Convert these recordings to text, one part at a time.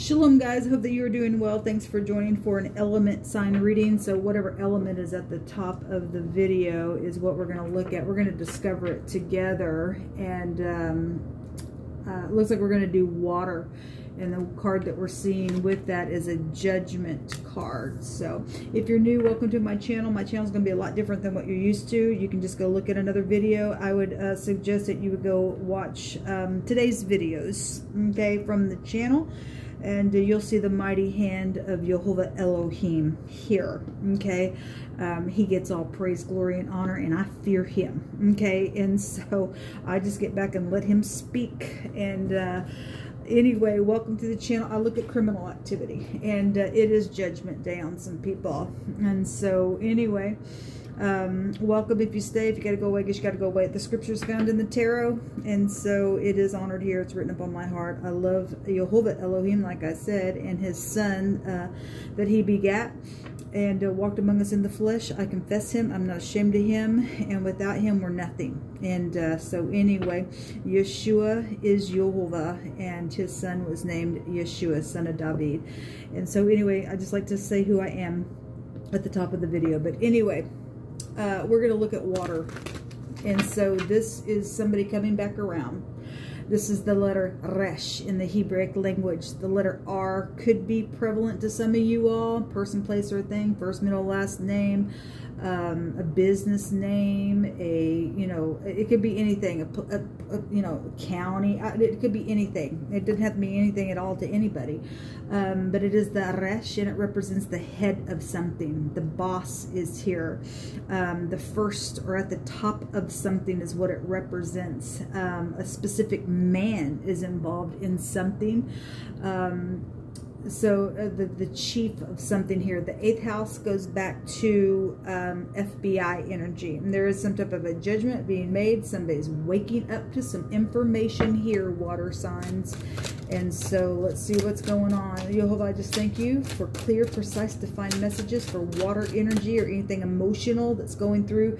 Shalom, guys. Hope that you're doing well. Thanks for joining for an element sign reading. So whatever element is at the top of the video is what we're going to look at. We're going to discover it together, and it looks like we're going to do water. And the card that we're seeing with that is a judgment card. So if you're new, welcome to my channel. My channel is going to be a lot different than what you're used to. You can just go look at another video. I would suggest that you would go watch today's videos, okay, from the channel. And you'll see the mighty hand of Yehovah Elohim here, okay? He gets all praise, glory, and honor, and I fear him, okay? And so I just get back and let him speak. And anyway, welcome to the channel. I look at criminal activity, and it is judgment day on some people. And so anyway, welcome. If you stay, if you got to go away, I guess you got to go away. The scripture is found in the tarot, and so it is honored here. It's written upon my heart. I love Yehovah Elohim, like I said, and his son that he begat and walked among us in the flesh. I confess him. I'm not ashamed of him, and without him we're nothing. And so anyway, Yahshuah is Yehovah, and his son was named Yahshuah, son of David. And so anyway, I just like to say who I am at the top of the video. But anyway, we're going to look at water. And so this is somebody coming back around. This is the letter Resh in the Hebraic language. The letter R could be prevalent to some of you all. Person, place, or thing. First, middle, last name. A business name. A, you know, it could be anything. You know, county. It could be anything. It doesn't have to mean anything at all to anybody. But it is the Resh, and it represents the head of something. The boss is here. The first or at the top of something is what it represents. A specific man is involved in something. So the chief of something here. The eighth house goes back to FBI energy. And there is some type of a judgment being made. Somebody's waking up to some information here, water signs. And so let's see what's going on. Yehovah, I just thank you for clear, precise, defined messages for water energy or anything emotional that's going through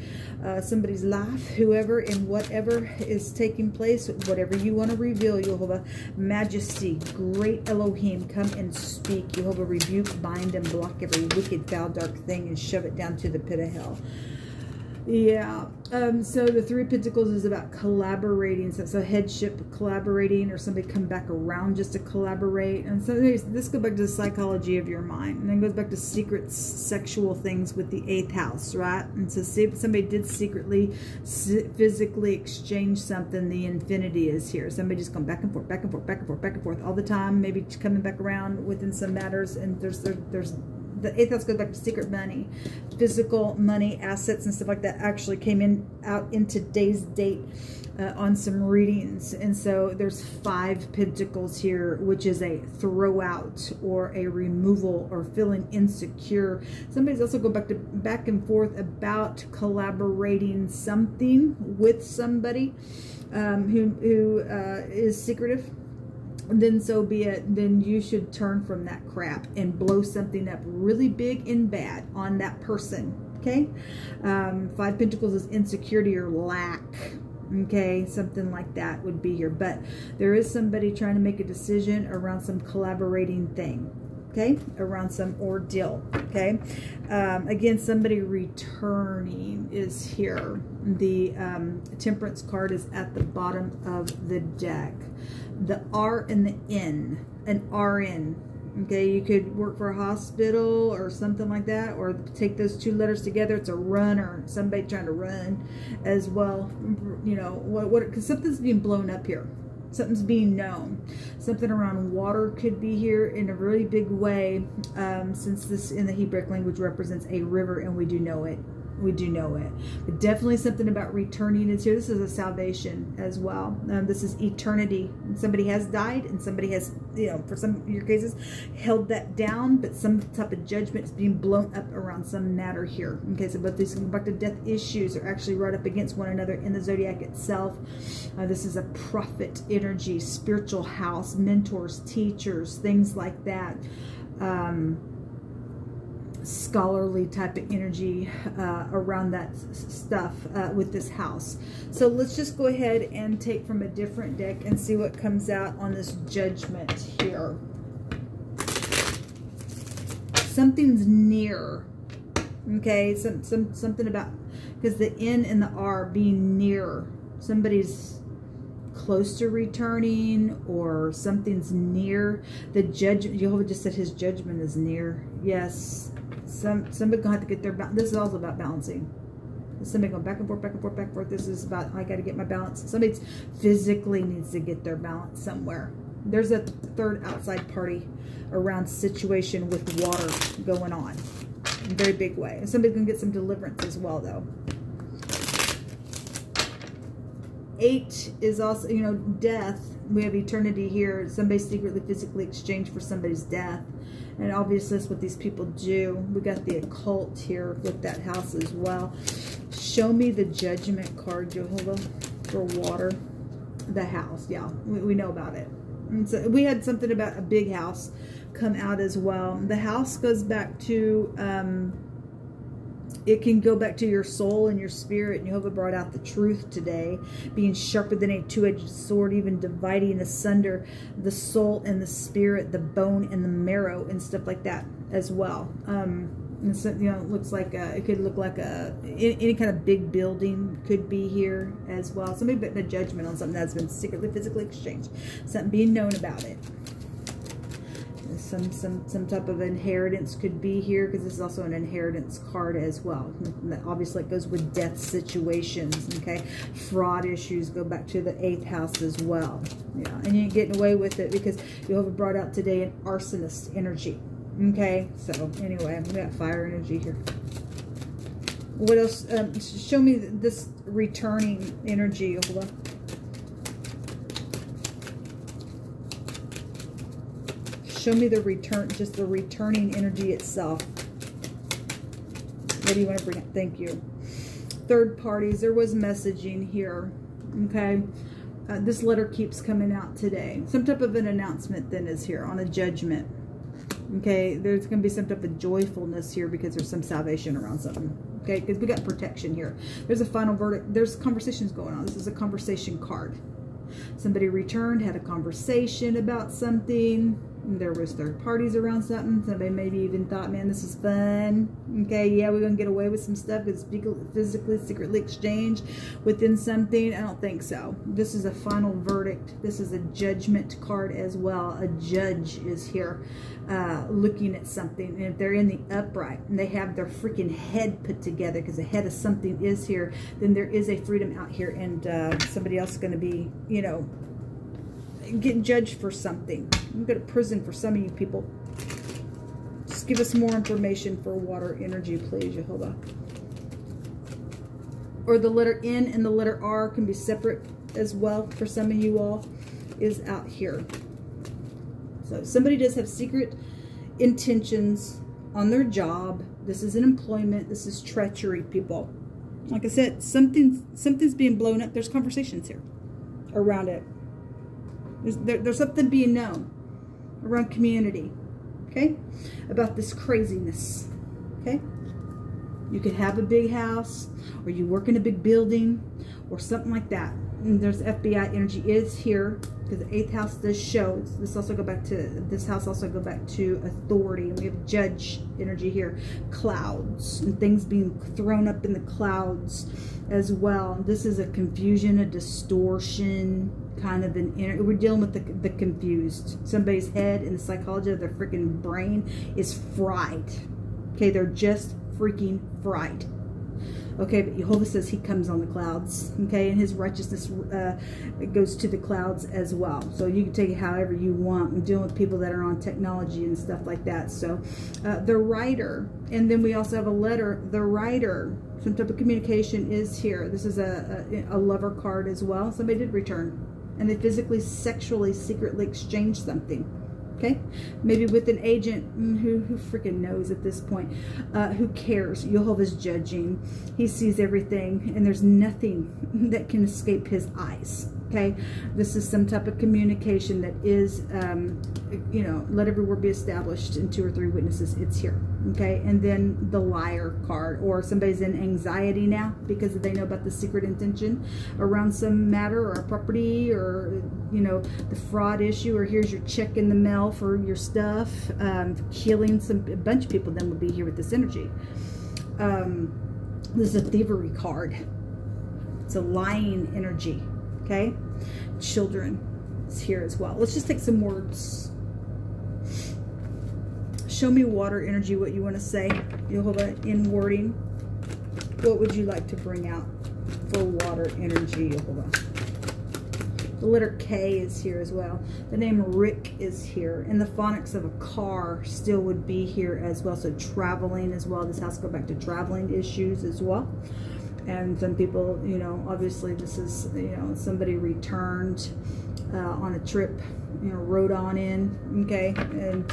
somebody's life, whoever and whatever is taking place, whatever you want to reveal, Yehovah. Majesty, great Elohim, come and speak. Yehovah, rebuke, bind, and block every wicked, foul, dark thing and shove it down to the pit of hell. Yeah, so the Three of Pentacles is about collaborating. So headship, collaborating, or somebody come back around just to collaborate. And so this goes back to the psychology of your mind. And then goes back to secrets, sexual things with the eighth house, right? And so see if somebody did secretly, physically exchange something, the infinity is here. Somebody just going back and forth, back and forth, back and forth, back and forth all the time. Maybe coming back around within some matters. And there's the eighth house goes back to secret money, physical money, assets, and stuff like that. Actually came in out in today's date on some readings. And so there's five pentacles here, which is a throwout or a removal or feeling insecure. Somebody's also going back and forth about collaborating something with somebody who is secretive. Then so be it. Then you should turn from that crap and blow something up really big and bad on that person, okay? Five Pentacles is insecurity or lack, okay? Something like that would be here. But there is somebody trying to make a decision around some collaborating thing, okay? Around some ordeal, okay? Again, somebody returning is here. The Temperance card is at the bottom of the deck. The R and the N, an RN. Okay, you could work for a hospital or something like that, or take those two letters together. It's a runner, somebody trying to run as well. You know, because something's being blown up here. Something's being known. Something around water could be here in a really big way, since this in the Hebraic language represents a river, and we do know it. We do know it. But definitely something about returning is here. This is a salvation as well. This is eternity. Somebody has died, and somebody has, you know, for some of your cases, held that down, but some type of judgment is being blown up around some matter here. Okay, so both these back to death issues are actually right up against one another in the zodiac itself. This is a prophet energy, spiritual house, mentors, teachers, things like that. Scholarly type of energy around that stuff with this house. So let's just go ahead and take from a different deck and see what comes out on this judgment here. something's near. Okay, something about, because the N and the R being near, somebody's close to returning or something's near. The judgment, Jehovah just said his judgment is near. Yes, somebody gonna have to get their balance. This is also about balancing. Somebody going back and forth, back and forth, back and forth. This is about, I got to get my balance. Somebody physically needs to get their balance somewhere. There's a third outside party around situation with water going on in a very big way. And somebody can get some deliverance as well, though. 8 is also, you know, death. We have eternity here. Somebody secretly, physically exchanged for somebody's death. And obviously that's what these people do. We got the occult here with that house as well. Show me the judgment card, Jehovah, for water. The house, yeah. We know about it. And so we had something about a big house come out as well. The house goes back to, it can go back to your soul and your spirit. And Jehovah brought out the truth today, being sharper than a two-edged sword, even dividing asunder the soul and the spirit, the bone and the marrow, and stuff like that as well. And so, you know, it looks like a, it could look like a any kind of big building could be here as well. Somebody putting a judgment on something that's been secretly physically exchanged, something being known about it. Some type of inheritance could be here, because this is also an inheritance card as well. Obviously it goes with death situations, okay? Fraud issues go back to the 8th house as well. Yeah, and you ain't getting away with it, because Jehovah brought out today an arsonist energy, okay? So anyway, we got fire energy here. What else? Show me this returning energy, Jehovah. Show me the return, just the returning energy itself. What do you want to bring up? Thank you. Third parties. There was messaging here. Okay. This letter keeps coming out today. Some type of an announcement then is here on a judgment. Okay. There's going to be some type of joyfulness here because there's some salvation around something. Okay. Because we got protection here. There's a final verdict. There's conversations going on. This is a conversation card. Somebody returned, had a conversation about something. There was third parties around something. Somebody maybe even thought, man, this is fun. Okay, yeah, we're going to get away with some stuff. It's physically, secretly exchanged within something. I don't think so. This is a final verdict. This is a judgment card as well. A judge is here looking at something. And if they're in the upright and they have their freaking head put together, because the head of something is here, then there is a freedom out here. And somebody else is going to be, you know, getting judged for something. I'm going to prison for some of you people. Just give us more information for water energy, please, Jehovah. Or the letter N and the letter R can be separate as well for some of you all, is out here. So somebody does have secret intentions on their job. This is an employment. This is treachery, people. Like I said, something's being blown up. There's conversations here around it. There's something being known around community, okay, about this craziness, okay? You could have a big house, or you work in a big building, or something like that. And there's FBI energy is here, because the 8th house does show. This also go back to, this house also go back to authority. And we have judge energy here. Clouds and things being thrown up in the clouds as well. This is a confusion, a distortion, kind of an inner, we're dealing with the confused. Somebody's head and the psychology of their freaking brain is fried. Okay, they're just freaking fried. Okay, but Jehovah says he comes on the clouds. Okay, and his righteousness goes to the clouds as well. So you can take it however you want. I'm dealing with people that are on technology and stuff like that. So the writer, and then we also have a letter, the writer. Some type of communication is here. This is a lover card as well. Somebody did return. And they physically, sexually, secretly exchange something, okay? Maybe with an agent who freaking knows at this point, who cares? Jehovah's judging. He sees everything, and there's nothing that can escape his eyes, Okay, this is some type of communication that is, you know, let every word be established in 2 or 3 witnesses. It's here. Okay, and then the liar card, or somebody's in anxiety now because they know about the secret intention around some matter or a property, or, you know, the fraud issue, or here's your check in the mail for your stuff, killing a bunch of people. Then will be here with this energy. This is a thievery card. It's a lying energy. Okay, children is here as well. Let's just take some words. Show me water energy, what you want to say. You'll hold that in wording. What would you like to bring out for water energy? You'll hold on. The letter K is here as well. The name Rick is here. And the phonics of a car still would be here as well. So traveling as well. This has to go back to traveling issues as well. And some people, you know, obviously this is, you know, somebody returned on a trip, you know, rode on in, okay, and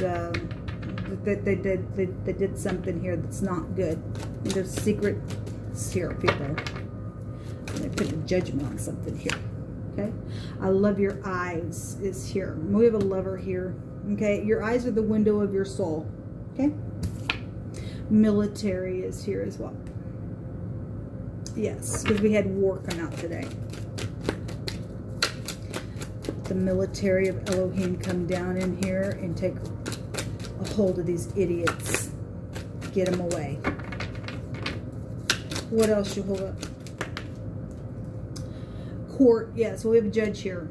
they did something here that's not good. And there's secrets here, people. They put a judgment on something here, okay. I love your eyes is here. We have a lover here, okay. Your eyes are the window of your soul, okay. Military is here as well. Yes, because we had war come out today. The military of Elohim come down in here and take a hold of these idiots. Get them away. What else you hold up? Court. Yeah, so we have a judge here.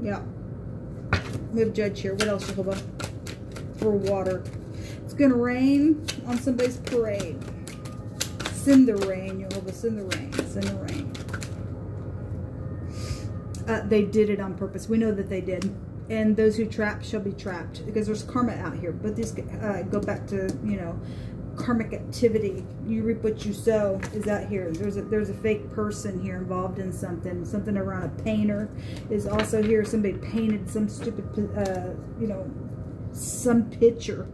Yeah. We have a judge here. What else you hold up? For water. It's going to rain on somebody's parade. Send the rain, Jehovah, send the rain, send the rain. They did it on purpose. We know that they did. And those who trap shall be trapped, because there's karma out here. But these go back to, you know, karmic activity. You reap what you sow is out here. There's a fake person here involved in something. Something around a painter is also here. Somebody painted some stupid, you know, some picture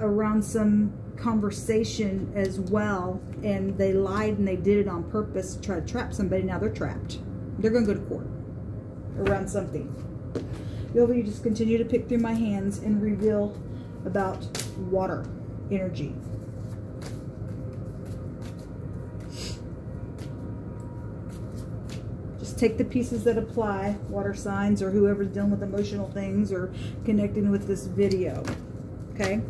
around some conversation as well, and they lied and they did it on purpose to try to trap somebody. Now they're trapped. They're going to go to court around something. You just continue to pick through my hands and reveal about water energy. Just take the pieces that apply, water signs, or whoever's dealing with emotional things or connecting with this video. Okay.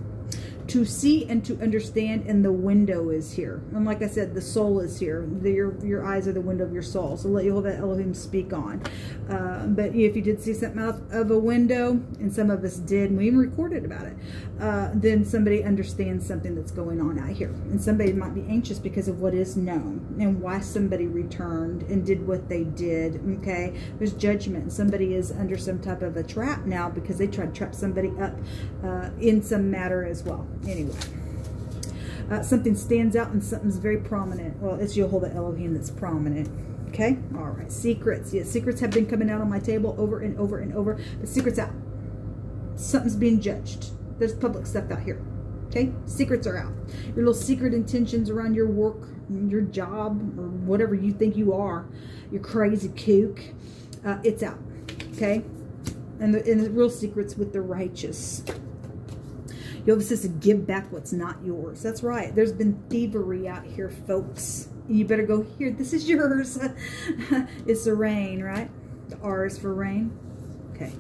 To see and to understand, and the window is here. And like I said, the soul is here. Your eyes are the window of your soul. So let Yehovah Elohim speak on. But if you did see something out of a window, and some of us did, and we even recorded about it, then somebody understands something that's going on out here. And somebody might be anxious because of what is known and why somebody returned and did what they did, okay? There's judgment. Somebody is under some type of a trap now because they tried to trap somebody up in some matter as well. Anyway, something stands out and something's very prominent. Well, it's Yehovah Elohim that's prominent. Okay? All right. Secrets. Yes, secrets have been coming out on my table over and over and over. But secrets out. Something's being judged. There's public stuff out here. Okay? Secrets are out. Your little secret intentions around your work, your job, or whatever you think you are. Your crazy kook. It's out. Okay? And the real secrets with the righteous. You'll have to give back what's not yours. That's right. There's been thievery out here, folks. You better go here. This is yours. It's the rain, right? The R is for rain. Okay.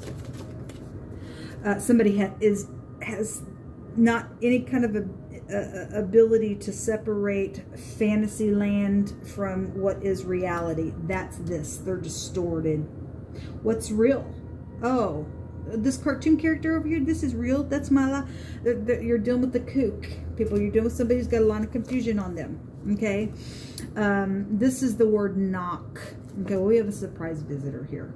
Somebody has not any kind of a ability to separate fantasy land from what is reality. That's this. They're distorted. What's real? Oh. This cartoon character over here, this is real. That's my life. You're dealing with the kook. People, you're dealing with somebody who's got a line of confusion on them. Okay. This is the word knock. Okay, well, we have a surprise visitor here.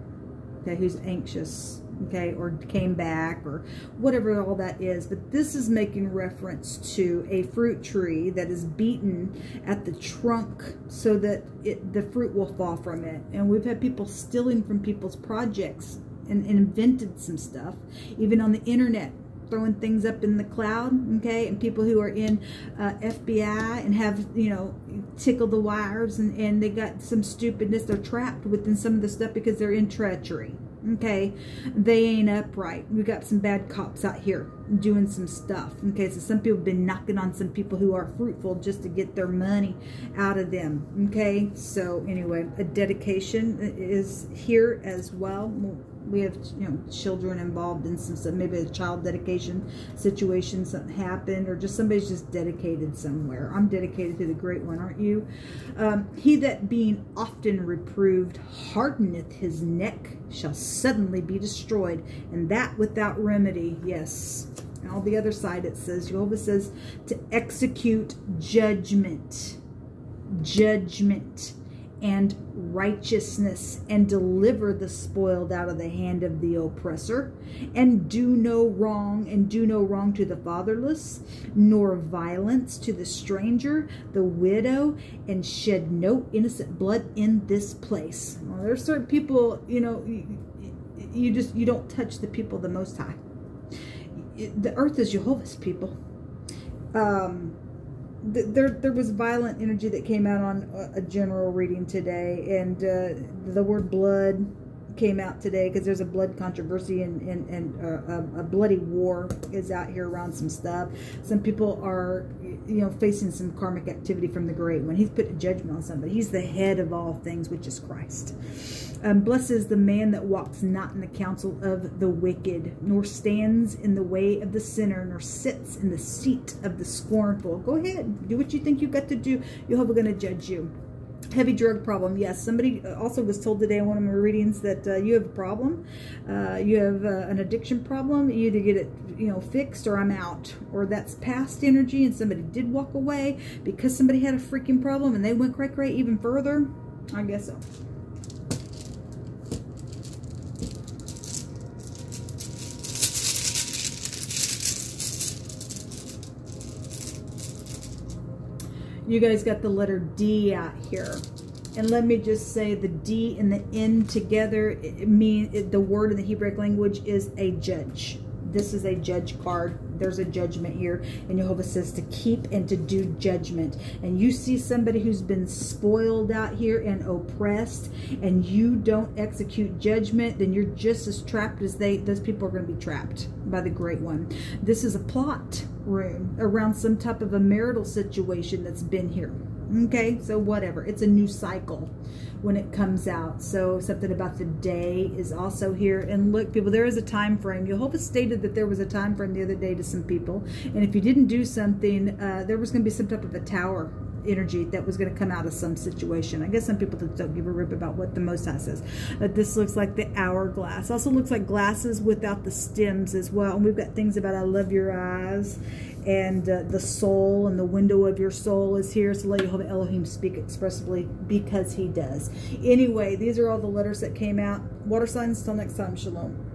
Okay, who's anxious. Okay, or came back or whatever all that is. But this is making reference to a fruit tree that is beaten at the trunk so that the fruit will fall from it. And we've had people stealing from people's projects. And invented some stuff, even on the internet. throwing things up in the cloud, okay, and people who are in FBI and have, you know, tickled the wires and they got some stupidness. They're trapped within some of the stuff because they're in treachery, okay? They ain't upright. We got some bad cops out here doing some stuff, okay? So some people have been knocking on some people who are fruitful just to get their money out of them, okay? So anyway, a dedication is here as well. We have, you know, children involved in some stuff. Maybe a child dedication situation, something happened, or just somebody's just dedicated somewhere. I'm dedicated to the Great One, aren't you? He that being often reproved hardeneth his neck shall suddenly be destroyed, and that without remedy. Yes. And on the other side it says, Jehovah says, to execute judgment. Judgment and righteousness, and deliver the spoiled out of the hand of the oppressor, and do no wrong, and do no wrong to the fatherless, nor violence to the stranger, the widow, and shed no innocent blood in this place. Well, there's certain people, you know, you don't touch the people of the Most High. The earth is Jehovah's people. There was violent energy that came out on a general reading today, and the word blood came out today because there's a blood controversy, and a bloody war is out here around some stuff. Some people are, you know, facing some karmic activity from the Great One. He's put a judgment on somebody. He's the head of all things, which is Christ. Blessed is the man that walks not in the counsel of the wicked, nor stands in the way of the sinner, nor sits in the seat of the scornful. Go ahead. Do what you think you've got to do. Jehovah going to judge you. Heavy drug problem. Yes, somebody also was told today in one of my readings that you have a problem. You have an addiction problem. You either get it, you know, fixed, or I'm out. Or that's past energy and somebody did walk away because somebody had a freaking problem and they went cray-cray even further. I guess so. You guys got the letter D out here. And let me just say, the D and the N together, the word in the Hebrew language is a judge. This is a judge card. There's a judgment here. And Jehovah says to keep and to do judgment. And you see somebody who's been spoiled out here and oppressed, and you don't execute judgment, then you're just as trapped as they. Those people are going to be trapped by the Great One. This is a plot room around some type of a marital situation that's been here, okay? So whatever, it's a new cycle when it comes out. So something about the day is also here. And look, people, there is a time frame. Jehovah stated that there was a time frame the other day to some people, and if you didn't do something, there was going to be some type of a tower energy that was going to come out of some situation. I guess some people don't give a rip about what the Most High says. But this looks like the hourglass. Also looks like glasses without the stems as well. And we've got things about I love your eyes, and the soul, and the window of your soul is here. So let Jehovah Elohim speak expressively, because he does. Anyway, these are all the letters that came out. Water signs. Till next time. Shalom.